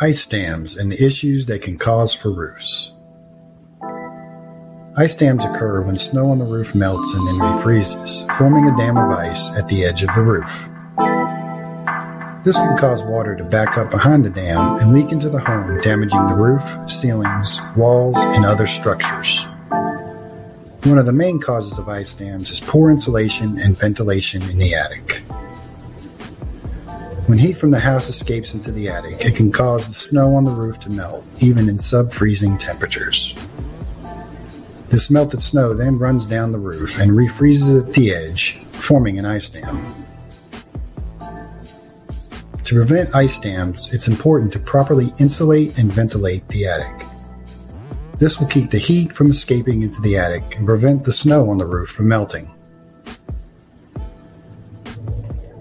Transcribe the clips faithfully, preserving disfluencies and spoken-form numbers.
ice dams, and the issues they can cause for roofs. Ice dams occur when snow on the roof melts and then refreezes, forming a dam of ice at the edge of the roof. This can cause water to back up behind the dam and leak into the home, damaging the roof, ceilings, walls, and other structures. One of the main causes of ice dams is poor insulation and ventilation in the attic. When heat from the house escapes into the attic, it can cause the snow on the roof to melt, even in sub-freezing temperatures. This melted snow then runs down the roof and refreezes at the edge, forming an ice dam. To prevent ice dams, it's important to properly insulate and ventilate the attic. This will keep the heat from escaping into the attic and prevent the snow on the roof from melting.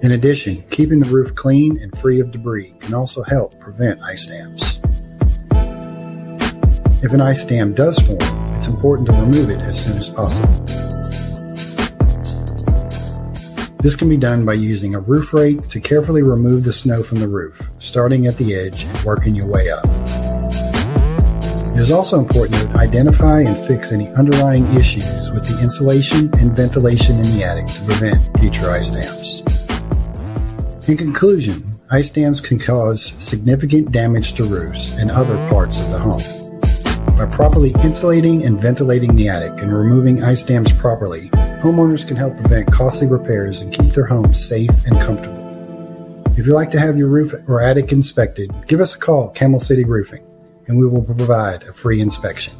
In addition, keeping the roof clean and free of debris can also help prevent ice dams. If an ice dam does form, it's important to remove it as soon as possible. This can be done by using a roof rake to carefully remove the snow from the roof, starting at the edge and working your way up. It is also important to identify and fix any underlying issues with the insulation and ventilation in the attic to prevent future ice dams. In conclusion, ice dams can cause significant damage to roofs and other parts of the home. By properly insulating and ventilating the attic and removing ice dams properly, homeowners can help prevent costly repairs and keep their homes safe and comfortable. If you'd like to have your roof or attic inspected, give us a call at Camel City Roofing, and we will provide a free inspection.